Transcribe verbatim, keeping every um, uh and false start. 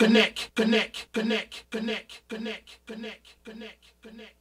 Connect, connect, connect, connect, connect, connect, connect, connect, connect.